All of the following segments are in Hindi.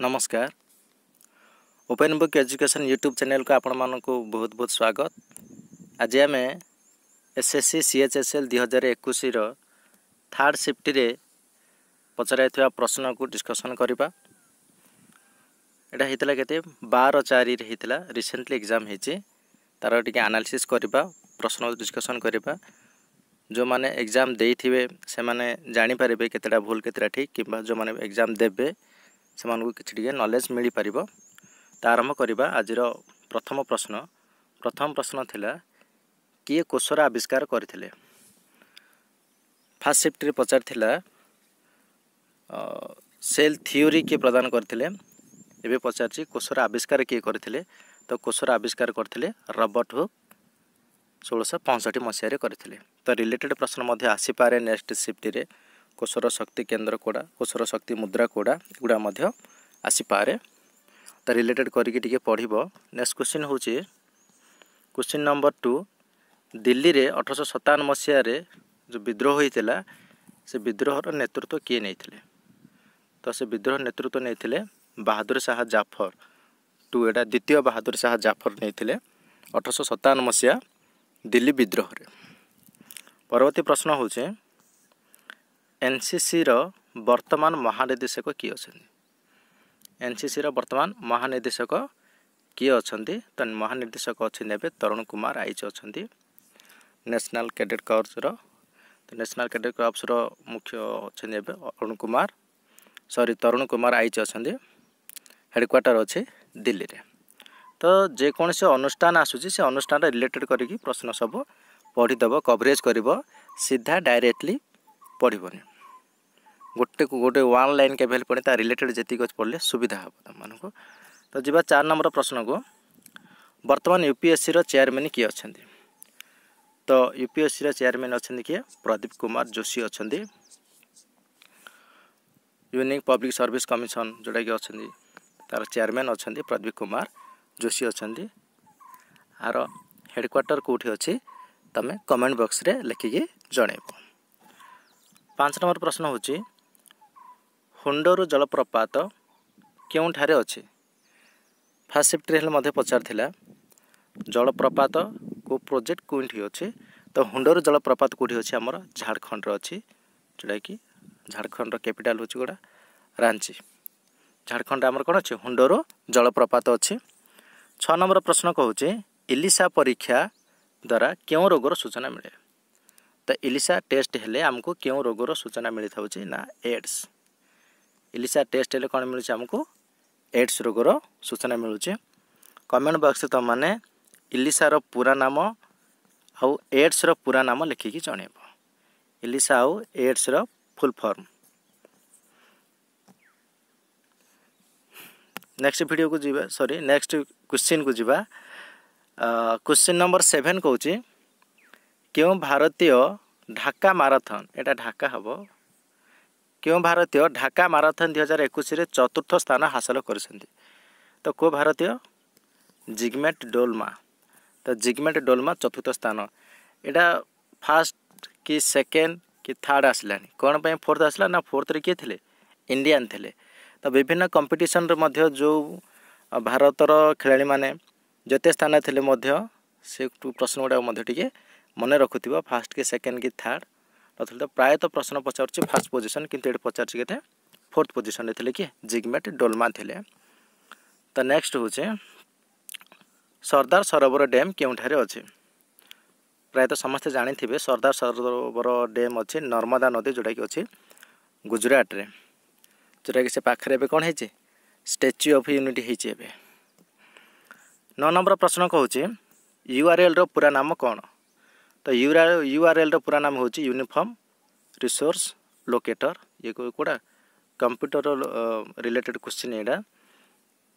नमस्कार open book education YouTube channel को आपण मानक बहुत बहुत स्वागत। आज आम एसएससी सीएचएसएल 2021 थर्ड शिफ्ट रे पचर प्रश्न को डिस्कशन करवा। यहाँ के 12/4 रिसेंटली एग्जाम होती तार टे एनालिसिस करवा, प्रश्न डिस्कशन करवा। जो माने एग्जाम देइथिबे से माने जानि परिबे केतेटा भूल केतेटा ठीक, किबा जो माने एग्जाम देबे से मानको किछि टिके नॉलेज मिली परिबो। त आरंभ करबा आजिरो प्रथम प्रश्न। प्रथम प्रश्न थिला किए कोशर आविष्कार करथिले। फर्स्ट शिफ्ट रे पचार थिला सेल थ्योरी के प्रदान करथिले, एबे पचार छि कोशर आविष्कार किए करथिले। तो कोशर आविष्कार करथिले रॉबर्ट हुक 1665 मसीह करते। तो रिलेटेड प्रश्न आसीपे नेक्स्ट शिफ्ट रे। कोशर शक्ति केन्द्र कोड़ा, कोशर शक्ति मुद्रा कोड़ा, एगुड़ा आसीपे। तो रिलेटेड करके पढ़। नेक्स्ट क्वेश्चन हूँ क्वेश्चन नंबर 2। दिल्ली रे 1857 मसीह जो विद्रोह होता से विद्रोहर नेतृत्व किए नहीं? तो से विद्रोह नेतृत्व नहीं बहादुर शाह जाफर टू, एटा द्वितीय बहादुर शाह जाफर नहीं 1857 मसीहा दिल्ली विद्रोह रे। परवर्ती प्रश्न हूँ एनसीसी रो वर्तमान महानिदेशक किए अच्छा? एनसीसी रो वर्तमान महानिदेशक किए अच्छा? तो महानिदेशक अच्छे तरुण कुमार आईच अच्छा। नेशनल कैडेट कर्प्स रो, तो नेशनल कैडेट कर्प्स रो मुख्य अच्छे तरुण कुमार आईच अच्छा। हेडक्वार्टर अच्छे दिल्ली रे। तो जेकोसी अनुष्ठान आसूसी से अनुष्ठान रिलेटेड करके प्रश्न सब पढ़ीदेव, कवरेज कर सीधा डायरेक्टली पढ़वन, गोटे गोटे वन लाइन के पढ़े तार रिलेटेड जी पढ़ले सुविधा हम तुम मानक। तो जी 4 नंबर प्रश्न को। बर्तमान यूपीएससी चेयरमैन किए अच्छा? तो यूपीएससी चेयरमैन अच्छा किए प्रदीप कुमार जोशी अच्छा। यूनिक पब्लिक सर्विस कमिशन जोटा कि अच्छा तार चेयरमैन अच्छा प्रदीप कुमार जोशी अच्छा। आर हेडक्वार्टर कौटी अच्छी तमें कमेंट बॉक्स रे लिखिकी जनइबो। 5 नंबर प्रश्न होची हुंडोर जलप्रपात क्योंठारे अच्छी? फर्स्ट शिफ्ट रे पचार जलप्रपात को प्रोजेक्ट कौटी अच्छे? तो हुंडोर जलप्रपात कौटी अच्छी? आमर झारखंड अच्छी, जोटा कि झारखंड कैपिटाल होची गोड़ा रांची। झारखंड आमर कौन अच्छे हुंडोर जलप्रपात अच्छी। 6 नंबर प्रश्न कहूँ इलिसा परीक्षा द्वारा क्यों रोगर सूचना मिले? तो इलिसा टेस्ट हेले आमको क्यों रोगर सूचना मिलता है ना एड्स। इलिसा टेस्ट हेले कौन मिलूँ आमको? एड्स रोगर सूचना मिलूँ। कमेंट बॉक्स तुम मैंने इलिसा रो पूरा नाम आउ एड्स रो पूरा नाम लिखिकी जनइबो। इलिसा आउ एड्स रो फुल फॉर्म। नेक्स्ट वीडियो को जीवा, सॉरी नेक्स्ट क्वेश्चन को जीवा। क्वेश्चन नंबर 7 कहूँ क्यों भारतीय ढाका माराथन, एटा ढाका हम, क्यों भारतीय ढाका माराथन 2021 चतुर्थ स्थान हासिल करछंती? तो को भारतीय? जिगमेट डोलमा। तो जिगमेट डोलमा चतुर्थ स्थान। एटा फर्स्ट कि सेकेंड कि थर्ड आसलानी कौन पे? फोर्थ आसला ना, फोर्थ रे किए थिले? इंडियन थिले। तो विभिन्न कंपिटिशन रे जो भारतर खिलाड़ी माने जते स्थान थिले से प्रश्न गुड़ा टे मन रखुव फास्ट कि सेकेंड कि थर्ड। तो प्रायत प्रश्न पचार फास्ट पोजिशन किंतु ये पचार फोर्थ पोजिशन रे थिले कि जिगमेट डोलमा थिले। तो नेक्स्ट हूँ सरदार सरोवर डैम क्योंठारे अच्छे? प्रायत समस्ते जानी सरदार सरोवर डैम अच्छे नर्मदा नदी जोटा कि अच्छे गुजरात रे, जोटा कि से पाखे एवं कौन है स्टैच्यू ऑफ यूनिटी होती। 9 नंबर प्रश्न कहूँ यूआरएल रो पूरा नाम कौन? तो यूआरएल रो पूरा नाम हूँ यूनिफॉर्म रिसोर्स लोकेटर। ये कौड़ा कंप्यूटर रिलेटेड क्वेश्चन यहाँ।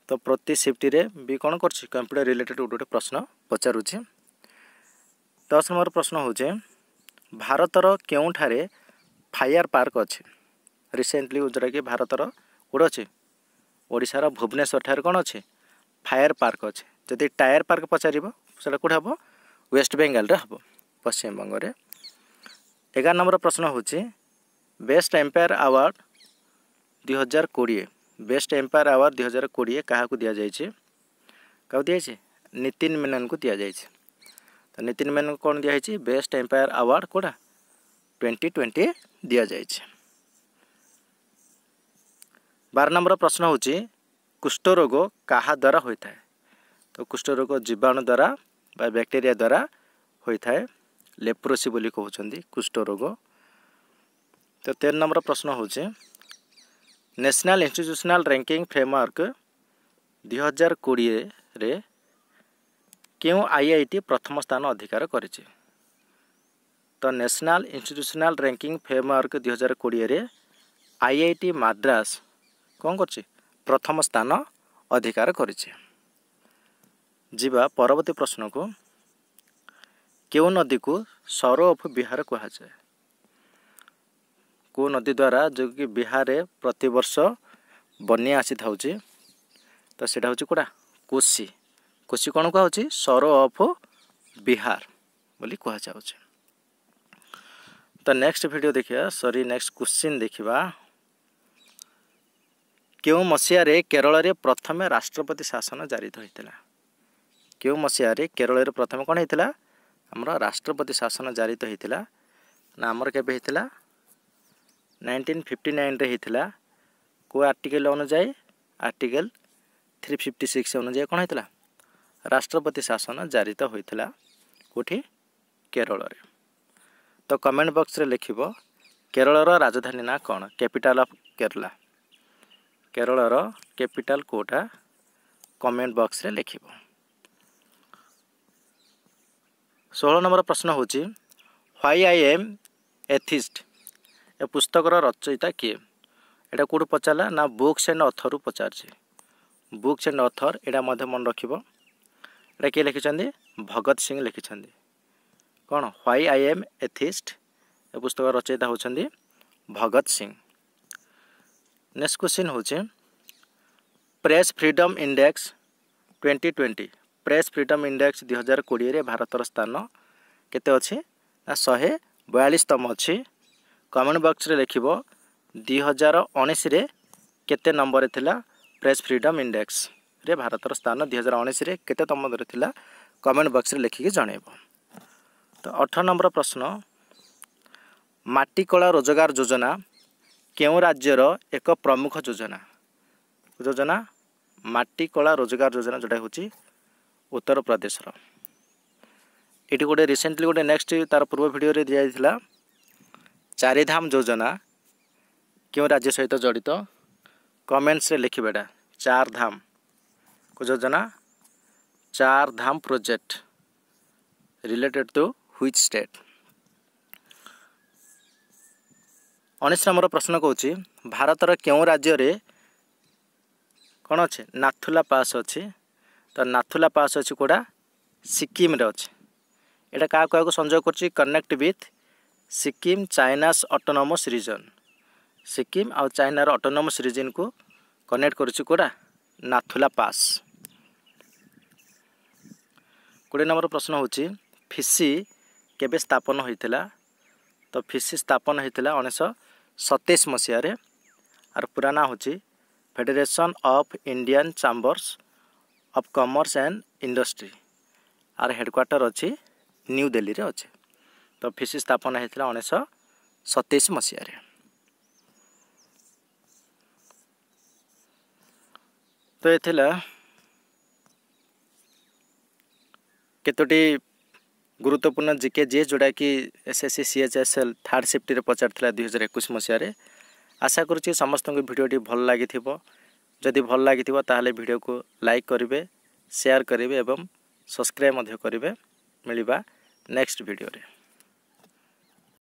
तो प्रति शिफ्ट रे भी कौन कर कंप्यूटर रिलेटेड गोटे गोटे प्रश्न पचारूँ। 10 नंबर प्रश्न हूँ भारतर क्योंठारे फायर पार्क अच्छे? रिसेंटली जोटा कि भारतर कौटे अच्छे? ओडिशार भुवनेश्वर ठार कौन अच्छे? फायर पार्क अच्छे। जदि टायर पार्क पचार कौटे हम? वेस्ट बेंगल रे हम, पश्चिम बंगे। 11 नंबर प्रश्न हूँ best umpire award 2020 best umpire award 2020 क्या दिया नितिन मेनन को दि जाए। तो नितिन मेनन कौन दिया बेस्ट एम्पायर अवार्ड कोड़ा 2020 दि जाए। 12 नंबर प्रश्न होची कुष्ठ रोग कहा द्वारा होता है। तो कुष्ठ रोग जीवाणु द्वारा बा बैक्टेरिया द्वारा होता है लेप्रोसी बोली कहते कुष्ठ रोग। तो 13 नंबर प्रश्न होची नेशनल इंस्टीट्यूशनल रैंकिंग फ्रेमवर्क 2020 रे क्यों आईआईटी प्रथम स्थान अधिकार करेछि। तो नेशनल इंस्टीट्यूशनल रैंकिंग फ्रेमवर्क 2020 रे आईआईटी मद्रास कौन कर प्रथम स्थान अधिकार करेछि। जीवा परवर्ती प्रश्न को क्यों नदी को सरो ऑफ बिहार कहा जाए। को नदी द्वारा जो कि बिहार रे प्रति वर्ष बन्या आसी था। तो सेटा होची कोड़ा कोशी। कोशी कौन कह सरो ऑफ बिहार बोली कह जाउछे। तो नेक्स्ट वीडियो देखिया सॉरी नेक्स्ट क्वेश्चन देखिबा क्यों मसीहा रे केरल रे प्रथम राष्ट्रपति शासन जारी होइतिला। क्यों मसीहा रे केरल रे प्रथम कौन होइतिला हमरा राष्ट्रपति शासन जारी होइतिला ना हमर केबे होइतिला 1959 रे होइतिला। को आर्टिकल अनुसार आर्टिकल 356 अनुसार कौन होइतिला राष्ट्रपति शासन जारी होता कोठी केरल रे। तो कमेंट बॉक्स रे लिखिब केरल रो राजधानी ना कौन कैपिटल ऑफ केरला। केरल रो कैपिटल कोटा कमेंट बॉक्स रे लिखिब। 16 नंबर प्रश्न होची व्हाई आई एम एथिस्ट ए पुस्तक रचयिता किए। एटा कोठू पचाला ना बुक्स एंड ऑथर रु पचारछी। बुक्स एंड ऑथर एटा मधे मन रखिबो एटा किए लिखिछन्दे भगत सिंह लिखिछन्दे। कौन व्हाई आई एम एथिस्ट ए पुस्तक रचयिता होछन्दे भगत सिंह। नेक्स्ट क्वेश्चन होचे press freedom index 2020 press freedom index 2020 रे भारतर स्थान केते अछि ना 142 तम अछि। कमेंट बॉक्स रे लिखिबो 2019 रे केते नंबर थिला प्रेस फ्रीडम इंडेक्स रे भारतर स्थान 2019 रे केते तम थिला कमेंट बॉक्स रे लिखि के जणैबो। तो 18 नंबर प्रश्न माटी कला रोजगार योजना केउ राज्यर एक प्रमुख योजना। योजना माटी कला रोजगार योजना जोटा होची उत्तर प्रदेश रो। एटी गोटे रिसेंटली गोटे नेक्स्ट तार पूर्व वीडियो रे दिया जायथिला चार धाम योजना केउ राज्य सहित जड़ित। कमेंट्स रे लिखिबेडा चार धाम को योजना Char Dham project related to which state. 19 number प्रश्न कहूँ भारतर क्यों राज्य रे कौन अच्छे नाथुला पास अच्छी। तो नाथुला पास अच्छी कोड़ा सिक्किम रे अच्छे। एटा का को संजोग करछि connect with Sikkim China's autonomous region. Sikkim और चाइनार ऑटोनोमस रीजन को कनेक्ट करछि कोड़ा नाथुला पास। 20 नंबर प्रश्न होची फिसी केबे स्थापन होइतिला। तो फिसी स्थापन होइतिला 1927 मसीह रे और पूरा नाम होची federation of Indian chambers of commerce and industry और हेडक्वार्टर अच्छी न्यू दिल्ली रे अच्छे। तो फिसी स्थापन होइतिला 1927 मसीह रे। तो एथिला केतोटी गुरुत्वपूर्ण जीके जे जोटा कि एसएससी सीएचएसएल थर्ड शिफ्ट रे पचारथिला 2021 मसीह रे। आशा करुछि समस्त को वीडियो भल लागिथिबो। जदि भल लागिथिबो ताहले वीडियो को लाइक करिवे शेयर करिवे एवं सब्सक्राइब मध्ये करिवे। मिलिबा नेक्स्ट वीडियो रे।